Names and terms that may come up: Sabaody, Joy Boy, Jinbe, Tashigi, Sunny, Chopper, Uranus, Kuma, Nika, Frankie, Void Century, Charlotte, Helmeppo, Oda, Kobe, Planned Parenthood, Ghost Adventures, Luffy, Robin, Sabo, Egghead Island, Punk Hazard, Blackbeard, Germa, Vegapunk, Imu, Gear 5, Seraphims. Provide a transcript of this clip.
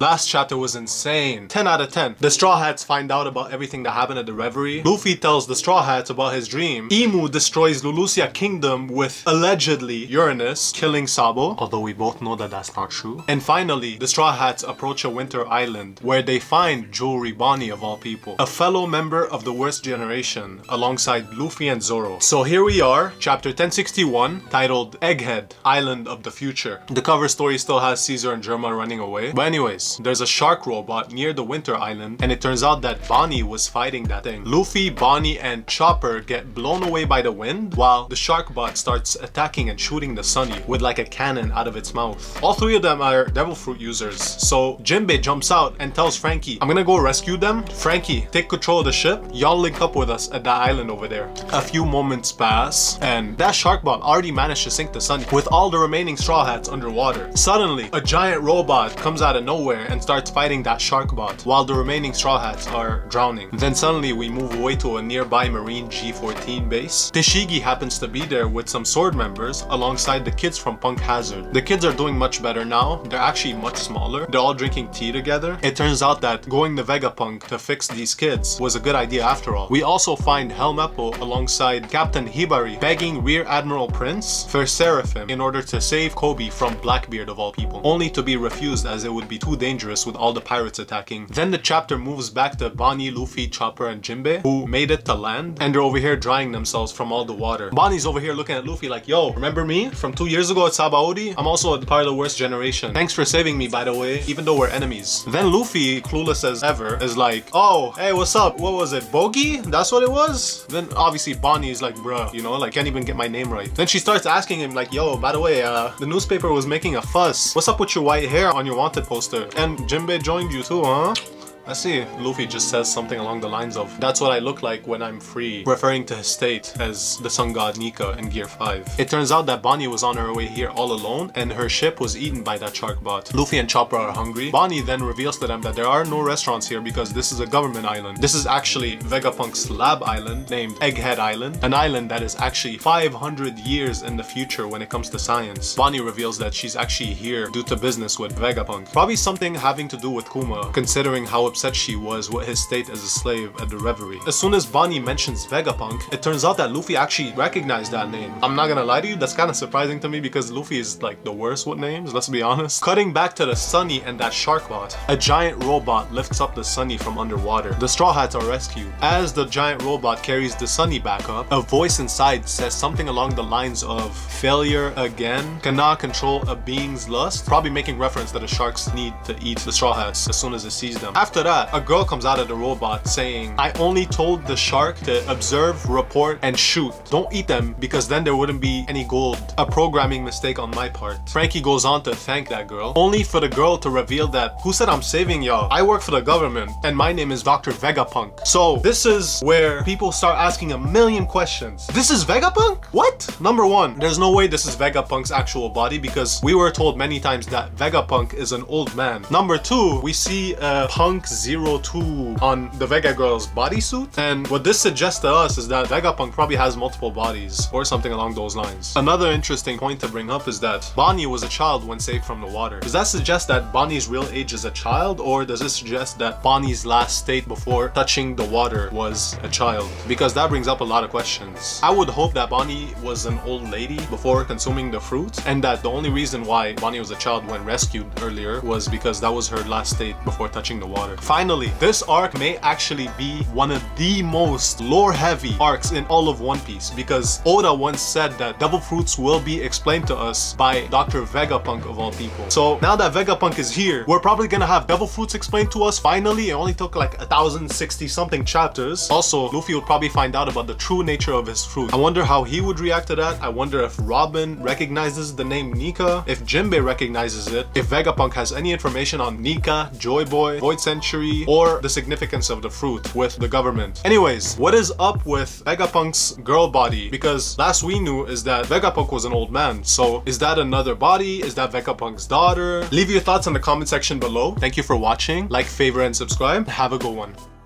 Last chapter was insane. 10 out of 10. The Straw Hats find out about everything that happened at the Reverie. Luffy tells the Straw Hats about his dream. Imu destroys Lulusia Kingdom with allegedly Uranus, killing Sabo, although we both know that that's not true. And finally, the Straw Hats approach a winter island where they find Jewelry Bonney of all people, a fellow member of the worst generation alongside Luffy and Zoro. So here we are, chapter 1061, titled Egghead Island of the Future. The cover story still has Caesar and Germa running away, but anyways, there's a shark robot near the winter island and it turns out that Bonney was fighting that thing. Luffy, Bonney and Chopper get blown away by the wind while the shark bot starts attacking and shooting the Sunny with like a cannon out of its mouth. All three of them are devil fruit users, so Jinbe jumps out and tells Frankie, I'm gonna go rescue them. Frankie, take control of the ship, y'all link up with us at that island over there. A few moments pass and that shark bot already managed to sink the Sunny with all the remaining Straw Hats underwater. Suddenly, a giant robot comes out of nowhere and starts fighting that shark bot while the remaining Straw Hats are drowning. Then suddenly we move away to a nearby Marine G14 base. Tashigi happens to be there with some sword members alongside the kids from Punk Hazard. The kids are doing much better now. They're actually much smaller. They're all drinking tea together. It turns out that going to Vegapunk to fix these kids was a good idea after all. We also find Helmeppo alongside Captain Hibari begging Rear Admiral Prince for Seraphim in order to save Kobe from Blackbeard of all people, only to be refused as it would be too dangerous with all the pirates attacking. Then the chapter moves back to Bonney, Luffy, Chopper and Jinbe, who made it to land and they're over here drying themselves from all the water. Bonnie's over here looking at Luffy like, yo, remember me from 2 years ago at Sabaody? I'm also a part of the worst generation. Thanks for saving me, by the way, even though we're enemies. Then Luffy, clueless as ever, is like, oh, hey, what's up? What was it? Bogey? That's what it was? Then obviously Bonney is like, bruh, you know, like can't even get my name right. Then she starts asking him like, yo, by the way, the newspaper was making a fuss. What's up with your white hair on your wanted poster? And Jinbe joined you too, huh? I see. Luffy just says something along the lines of, that's what I look like when I'm free, referring to his state as the sun god Nika in Gear 5. It turns out that Bonney was on her way here all alone and her ship was eaten by that shark bot. Luffy and Chopper are hungry. Bonney then reveals to them that there are no restaurants here because this is a government island. This is actually Vegapunk's lab island named Egghead Island, an island that is actually 500 years in the future when it comes to science. Bonney reveals that she's actually here due to business with Vegapunk. Probably something having to do with Kuma, considering how upset she was with his state as a slave at the Reverie. As soon as Bonney mentions Vegapunk, it turns out that Luffy actually recognized that name. I'm not gonna lie to you, that's kind of surprising to me because Luffy is like the worst with names, let's be honest. Cutting back to the Sunny and that shark bot, a giant robot lifts up the Sunny from underwater. The Straw Hats are rescued. As the giant robot carries the Sunny back up, a voice inside says something along the lines of, failure again, cannot control a being's lust, probably making reference that the sharks need to eat the Straw Hats as soon as it sees them. After that, a girl comes out of the robot saying, I only told the shark to observe, report, and shoot. Don't eat them because then there wouldn't be any gold. A programming mistake on my part. Frankie goes on to thank that girl, only for the girl to reveal that, who said I'm saving y'all? I work for the government and my name is Dr. Vegapunk. So this is where people start asking a million questions. This is Vegapunk? What? Number 1, there's no way this is Vegapunk's actual body because we were told many times that Vegapunk is an old man. Number 2, we see a Punk 02 on the Vega girl's bodysuit, and what this suggests to us is that Vegapunk probably has multiple bodies or something along those lines. Another interesting point to bring up is that Bonney was a child when saved from the water. Does that suggest that Bonnie's real age is a child, or does it suggest that Bonnie's last state before touching the water was a child? Because that brings up a lot of questions. I would hope that Bonney was an old lady before consuming the fruit, and that the only reason why Bonney was a child when rescued earlier was because that was her last state before touching the water. Finally, this arc may actually be one of the most lore-heavy arcs in all of One Piece because Oda once said that devil fruits will be explained to us by Dr. Vegapunk of all people. So now that Vegapunk is here, we're probably gonna have devil fruits explained to us finally. It only took like 1060 something chapters. Also, Luffy will probably find out about the true nature of his fruit. I wonder how he would react to that. I wonder if Robin recognizes the name Nika, if Jinbe recognizes it, if Vegapunk has any information on Nika, Joy Boy, Void Century, or the significance of the fruit with the government. Anyways, what is up with Vegapunk's girl body? Because last we knew is that Vegapunk was an old man. So is that another body? Is that Vegapunk's daughter? Leave your thoughts in the comment section below. Thank you for watching. Like, favor, and subscribe. Have a good one.